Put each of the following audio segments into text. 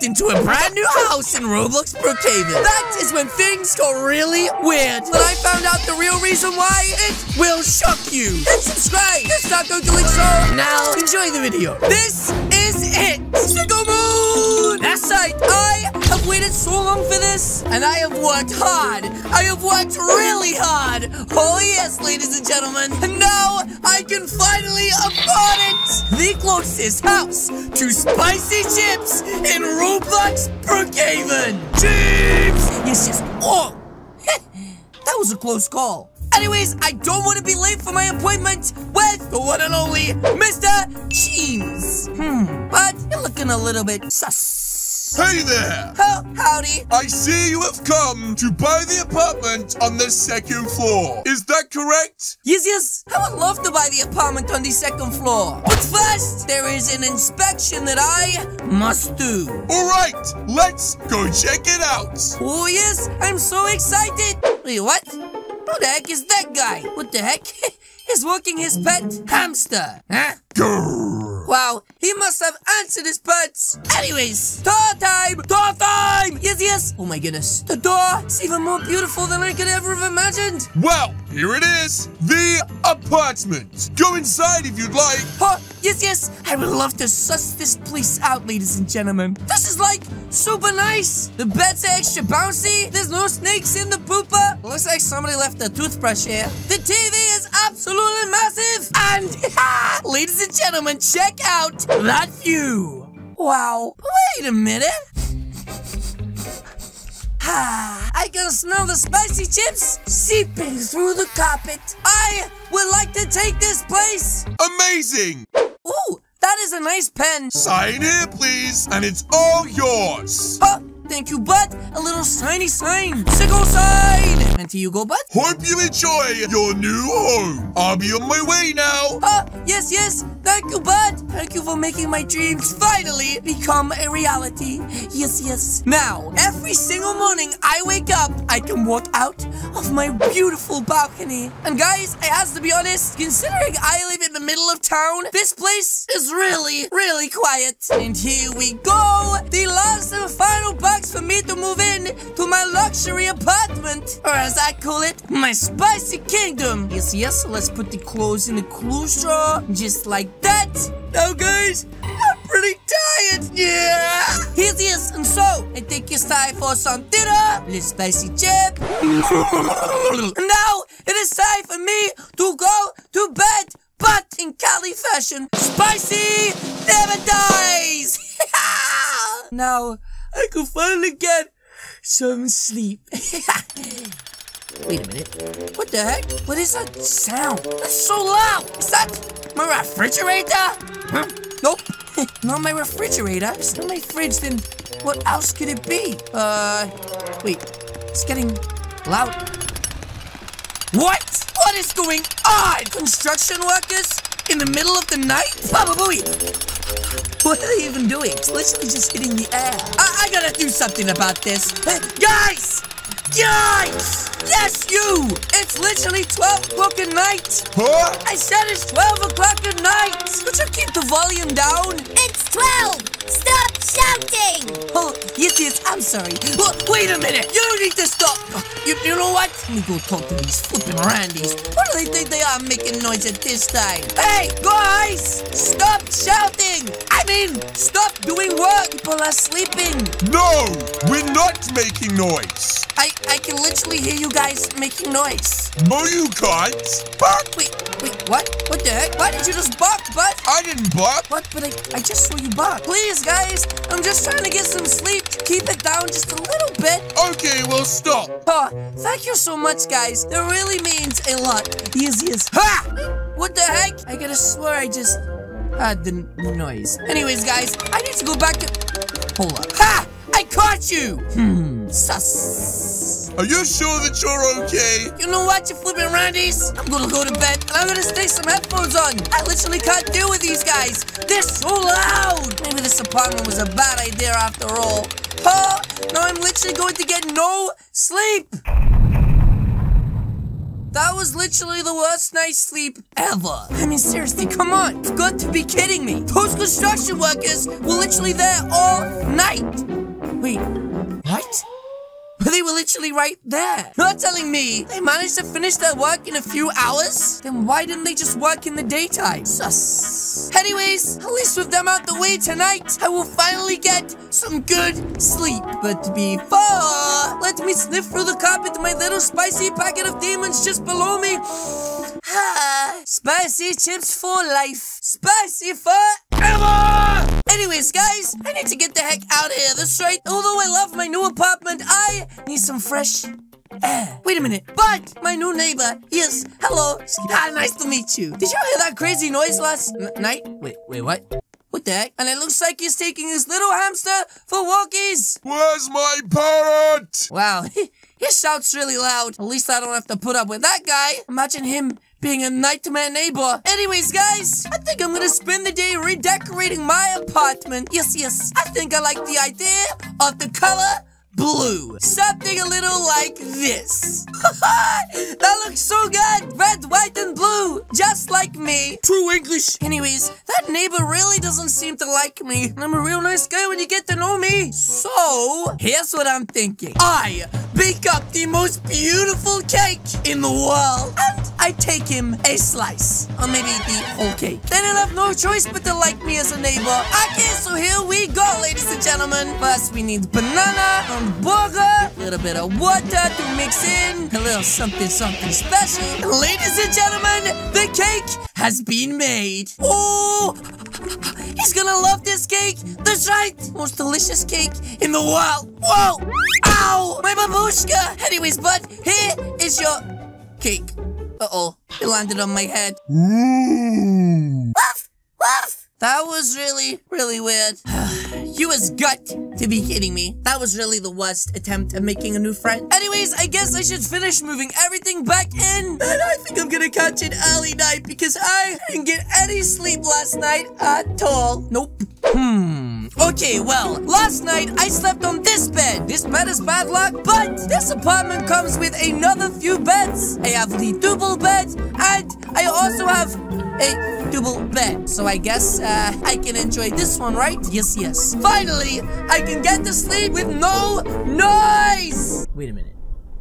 moved into a brand new house in Roblox Brookhaven. That is when things got really weird. When I found out the real reason why, it will shock you. And subscribe. Just stop going to link so. Now, enjoy the video. This is it. Psycho Moon. That's right. I have waited so long for this, and I have worked hard. I have worked really hard. Oh yes, ladies and gentlemen. And now, I can finally afford it. The closest house to spicy chips in Roblox Brookhaven. Cheems! Yes, yes. Oh! That was a close call. Anyways, I don't want to be late for my appointment with the one and only Mr. Cheems. But you're looking a little bit sus. Hey there! Oh, howdy. I see you have come to buy the apartment on the second floor. Is that correct? Yes, yes. I would love to buy the apartment on the second floor. But first, there is an inspection that I must do. Alright, let's go check it out. Oh, yes. I'm so excited. Wait, what? Who the heck is that guy? What the heck? He's walking his pet hamster. Huh? Grrr. Wow, he must have answered his pets. Anyways, door time! Door time! Yes, yes. Oh my goodness. The door is even more beautiful than I could ever have imagined. Well, here it is. The apartment. Go inside if you'd like. Oh, yes, yes. I would love to suss this place out, ladies and gentlemen. This is like super nice. The beds are extra bouncy. There's no snakes in the pooper. Looks like somebody left a toothbrush here. The TV is absolutely massive. And, ladies and gentlemen, check out that view. Wow. Wait a minute. I can smell the spicy chips seeping through the carpet. I would like to take this place. Amazing. Ooh. That is a nice pen. Sign here, please, and it's all yours. Oh, thank you, bud. A little shiny sign. Sickle sign. And to you go, bud. Hope you enjoy your new home. I'll be on my way now. Oh, yes, yes. Thank you, bud. Thank you for making my dreams finally become a reality. Yes, yes. Now, every single morning I wake up, I can walk out of my beautiful balcony. And guys, I have to be honest, considering I live in the middle of town, this place is really quiet. And here we go. The last and final box for me to move in to my luxury apartment. Or as I call it, my spicy kingdom. Yes, yes. Let's put the clothes in the clothes drawer. Just like that. Now guys, I'm pretty tired. Yeah. Here's this, and so I think it's time for some dinner. Little spicy chip. And now it is time for me to go to bed. But in Cali fashion, spicy never dies. Now I can finally get some sleep. Wait a minute. What the heck? What is that sound? That's so loud. Is that my refrigerator? Huh? Nope. Not my refrigerator. It's not my fridge. Then what else could it be? Wait. It's getting loud. What? What is going on? Construction workers in the middle of the night? Baba Booey. What are they even doing? It's literally just hitting the air. I gotta do something about this. Guys! Guys! Yes, you! It's literally 12 o'clock at night. Huh? I said it's 12 o'clock at night. Could you keep the volume down? It's 12! Stop shouting! Oh, yes, yes, I'm sorry. Wait a minute! You need to stop! You know what? Let me go talk to these flipping randies. What do they think they are making noise at this time? Hey, guys! Stop shouting! I mean, stop doing work! People are sleeping! No! We're not making noise! I can literally hear you guys making noise. No, you can't. Bark. Wait, what? What the heck? Why did you just bark, bud? I didn't bark. What? But I just saw you bark. Please, guys. I'm just trying to get some sleep. Keep it down just a little bit. Okay, well, stop. Oh, thank you so much, guys. That really means a lot. Yes, yes. Ha! What the heck? I gotta swear I just had the noise. Anyways, guys, I need to go back to... Hold up. Ha! I caught you! Sus. Are you sure that you're okay? You know what, you flippin' randies? I'm gonna go to bed and I'm gonna stick some headphones on. I literally can't deal with these guys. They're so loud. Maybe this apartment was a bad idea after all. Oh, now I'm literally going to get no sleep. That was literally the worst night's sleep ever. I mean, seriously, come on. You've got to be kidding me. Those construction workers were literally there all night. They were literally right there. You're telling me they managed to finish their work in a few hours? Then why didn't they just work in the daytime? Sus. Anyways, at least with them out the way tonight, I will finally get some good sleep. But before, let me sniff through the carpet with my little spicy packet of demons just below me. Spicy chips for life. Spicy forever! Anyways, guys, I need to get the heck out of here. That's right. Although I love my new apartment, I need some fresh air. Wait a minute. But my new neighbor, yes, hello. Ah, nice to meet you. Did you hear that crazy noise last night? Wait, what? What the heck? And it looks like he's taking his little hamster for walkies. Where's my parrot? Wow, he shouts really loud. At least I don't have to put up with that guy. Imagine him being a nightmare neighbor. Anyways, guys, I think I'm gonna spend the day redecorating my apartment. Yes, I think I like the idea of the color blue. Something a little like this. That looks so good. Red, white, and blue. Just like me. True English. Anyways, that neighbor really doesn't seem to like me. I'm a real nice guy when you get to know me. So, here's what I'm thinking. I bake up the most beautiful cake in the world. And I take him a slice. Or maybe the whole cake. Then he'll have no choice but to like me as a neighbor. Okay, so here we go, ladies and gentlemen. First, we need banana and burger, a little bit of water to mix in, a little something special. And ladies and gentlemen, the cake has been made. Oh, he's gonna love this cake. That's right, most delicious cake in the world. Whoa, ow, my babushka. Anyways, but here is your cake. Uh-oh, it landed on my head. Woof, woof. That was really, really weird. You was gut to be kidding me. That was really the worst attempt at making a new friend. Anyways, I guess I should finish moving everything back in. And I think I'm gonna catch an early night because I didn't get any sleep last night at all. Nope. Okay, well, last night I slept on this bed. This bed is bad luck, but this apartment comes with another few beds. I have the double bed, and I also have a double bed. So I guess I can enjoy this one, right? Yes. Finally, I can get to sleep with no noise. Wait a minute.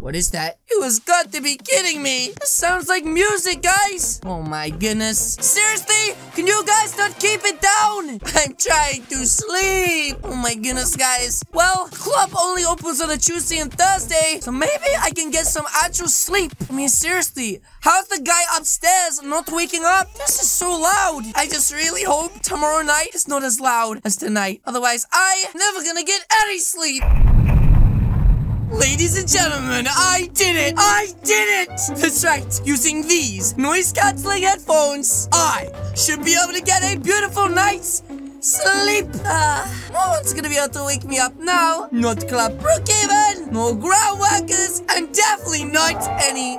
What is that? You has got to be kidding me. This sounds like music, guys. Oh my goodness. Seriously? Can you guys not keep it down? I'm trying to sleep. Oh my goodness, guys. Well, club only opens on a Tuesday and Thursday, so maybe I can get some actual sleep. I mean, seriously, how's the guy upstairs not waking up? This is so loud. I just really hope tomorrow night is not as loud as tonight. Otherwise, I'm never gonna get any sleep. Ladies and gentlemen, I did it! That's right, using these noise-canceling headphones, I should be able to get a beautiful night's sleep. No one's gonna be able to wake me up now. Not Club Brookhaven, no ground workers, and definitely not any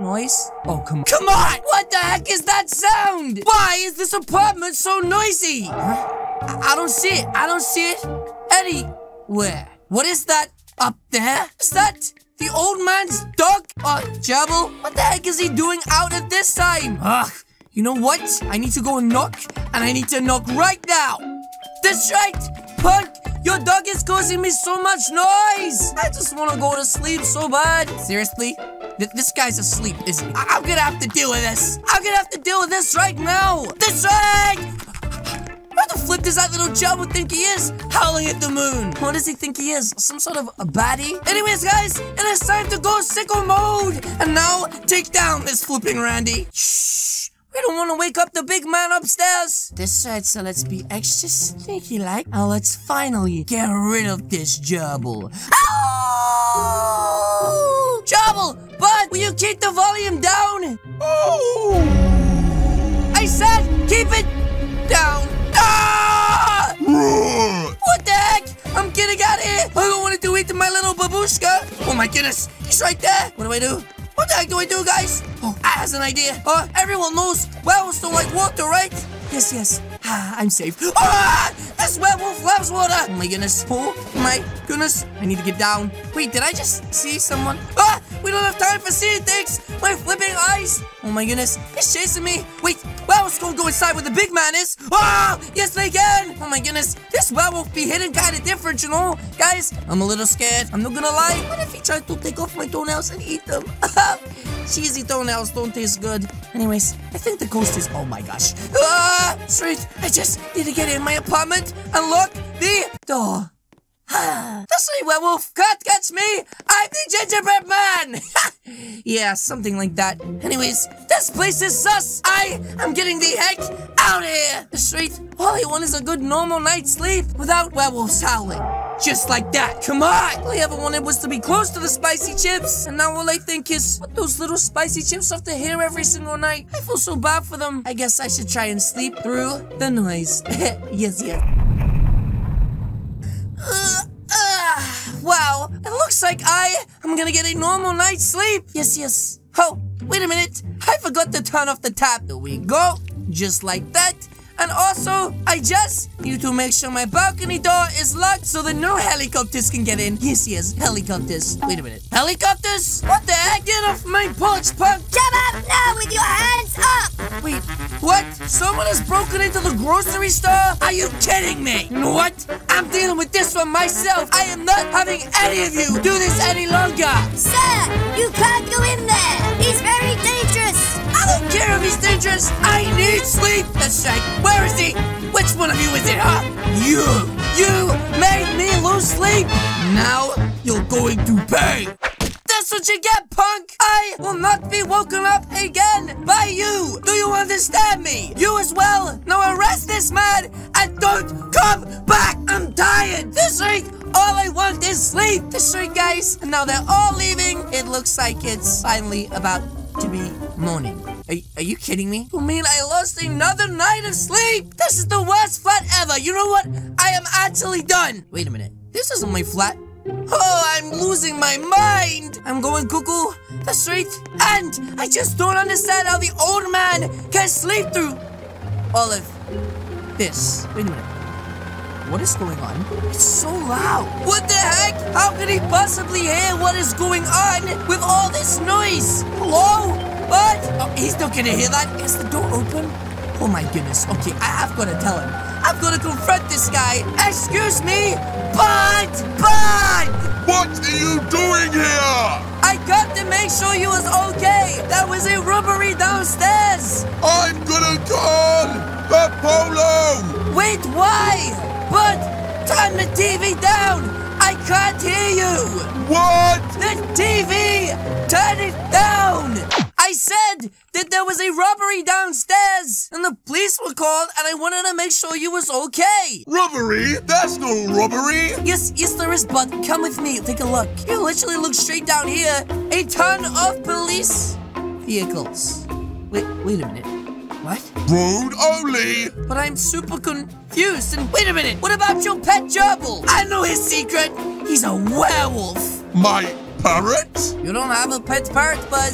noise. Oh, come on! What the heck is that sound? Why is this apartment so noisy? I don't see it. Anywhere. What is that? Up there? Is that the old man's dog? Oh, Gerbil, what the heck is he doing out at this time? Ugh, you know what? I need to go and knock, and I need to knock right now. That's right, punk. Your dog is causing me so much noise. I just want to go to sleep so bad. Seriously? This guy's asleep, isn't he? I'm gonna have to deal with this. Right now. That's right. What the flip does that little Gerbil think he is? Howling at the moon. What does he think he is? Some sort of a baddie? Anyways, guys, it is time to go sicko mode. And now, take down this flipping Randy. Shh. We don't want to wake up the big man upstairs. That's right, so let's be extra sneaky-like. And let's finally get rid of this Gerbil. Ow! Gerbil, bud, will you keep the volume down? Oh! I said keep it down. Ah! What the heck? I'm getting out of here. I don't want to do it to my little babushka. Oh my goodness, he's right there. What do I do? What the heck do I do, guys? Oh, I has an idea. Everyone knows werewolves don't like water, right? Yes. Ah, I'm safe. Ah! This werewolf loves water. Oh my goodness. I need to get down. Wait, did I just see someone? Ah! We don't have time for seeing things. My flipping eyes. Oh my goodness. He's chasing me. Wait. Werewolves can't go inside where the big man is. Ah! Yes, they can. Oh my goodness. This werewolf be hidden kind of different, you know? Guys, I'm a little scared. I'm not gonna lie. What if he tried to take off my toenails and eat them? Cheesy toenails don't taste good. Anyways, I think the ghost is... Oh my gosh. Ah! Straight. I just need to get in my apartment and lock the door. That's right, werewolf. Can't catch me. I'm the gingerbread man. Yeah, something like that. Anyways, this place is sus. I am getting the heck out of here. Straight. All I want is a good normal night's sleep without werewolves howling. Just like that. Come on. All I ever wanted was to be close to the spicy chips. And now all I think is, what those little spicy chips have to hear every single night. I feel so bad for them. I guess I should try and sleep through the noise. Yes. Wow, it looks like I am gonna get a normal night's sleep. Yes. Oh, wait a minute. I forgot to turn off the tap. There we go. Just like that. And also, I just need to make sure my balcony door is locked so that no helicopters can get in. Yes, helicopters. Wait a minute. Helicopters? What the heck? Get off my porch, punk! Come up now with your hands up! Wait, what? Someone has broken into the grocery store? Are you kidding me? You know what? I'm dealing with this one myself. I am not having any of you do this any longer. Sir, you can't go in there. He's very dangerous. I don't care if he's dangerous. I need sleep. That's right. Where is he? Which one of you is it, huh? You made me lose sleep. Now you're going to pay. That's what you get, punk! I will not be woken up again by you! Do you understand me? You as well! Now arrest this man and don't come back! I'm tired! This ain't all I want is sleep! This right, guys, and now they're all leaving. It looks like it's finally about to be morning. Are you kidding me? You mean I lost another night of sleep? This is the worst flat ever! You know what? I am actually done! Wait a minute. This isn't my flat. Oh, I'm losing my mind! I'm going cuckoo, that's right, and I just don't understand how the old man can sleep through all of this. Wait a minute. What is going on? It's so loud. What the heck? How could he possibly hear what is going on with all this noise? Hello? What? Oh, he's not gonna hear that. Is the door open? Oh my goodness. Okay, I have got to tell him. I've got to confront this guy. Excuse me, but... What are you doing here? I got to make sure he was okay. That was a robbery downstairs. I'm gonna call the polo. Wait, why? But turn the TV down. I can't hear you. What? The TV. Turn it down. I said that there was a robbery downstairs and the police were called and I wanted to make sure you was okay. Robbery? That's no robbery. Yes, there is, but come with me. Take a look. You literally look straight down here. A ton of police vehicles. Wait a minute. What? Road only. But I'm super confused. And wait a minute. What about your pet gerbil? I know his secret. He's a werewolf. My parrot? You don't have a pet parrot, but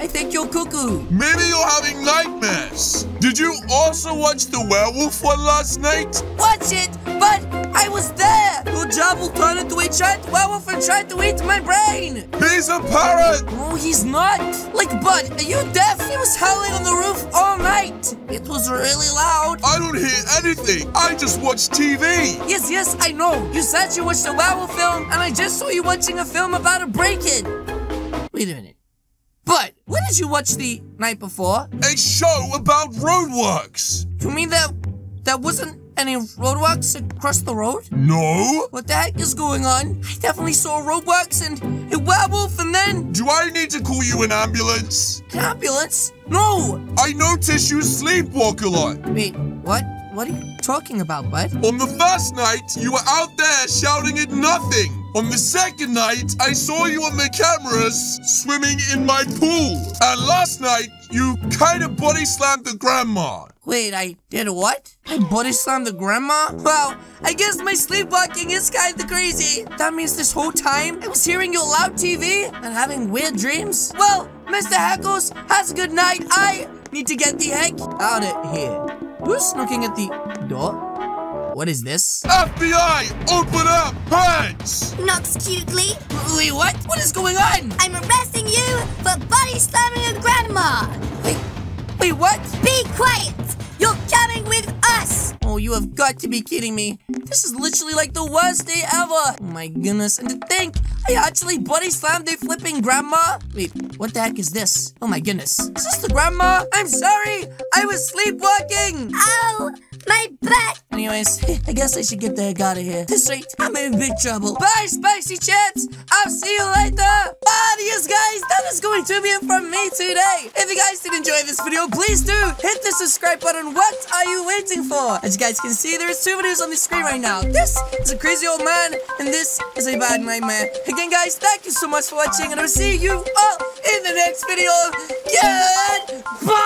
I think you're cuckoo. Maybe you're having nightmares. Did you also watch The Werewolf one last night? Watch it, but I was there. Your gerbil turned into a giant werewolf and tried to eat my brain. He's a parrot. No, he's not. Like, bud, are you deaf? He was howling on the roof all night. It was really loud. I don't hear anything. I just watch TV. Yes, I know. You said you watched a werewolf film, and I just saw you watching a film about a break-in. Wait a minute. But what did you watch the night before? A show about roadworks. You mean that there wasn't any roadworks across the road? No. What the heck is going on? I definitely saw roadworks and a werewolf and then... Do I need to call you an ambulance? An ambulance? No. I noticed you sleepwalk a lot. Wait, what? What are you talking about, bud? On the first night, you were out there shouting at nothing. On the second night, I saw you on the cameras swimming in my pool. And last night, you kind of body slammed the grandma. Wait, I did what? I body slammed the grandma? Well, I guess my sleepwalking is kind of crazy. That means this whole time, I was hearing your loud TV and having weird dreams. Well, Mr. Heckles, has a good night. I need to get the heck out of here. Who's knocking at the door? What is this? FBI, open up, thanks! Knocks cutely. Wait, what? What is going on? I'm arresting you for body slamming your grandma. Wait, what? Be quiet! You're coming with us! Oh, you have got to be kidding me. This is literally like the worst day ever. Oh my goodness, and to think, I actually body slammed their flipping grandma? Wait, what the heck is this? Oh my goodness. Is this the grandma? I'm sorry, I was sleepwalking! Ow, my back! Anyways, I guess I should get the heck out of here. This rate, I'm in big trouble. Bye, spicy chips! I'll see you later! Adios, guys! That is going to be it from me today! If you guys did enjoy this video, please do hit the subscribe button. What are you waiting for? As you guys can see, there is 2 videos on the screen right now. This is a crazy old man, and this is a bad nightmare. Again, guys, thank you so much for watching, and I'll see you all in the next video. Goodbye!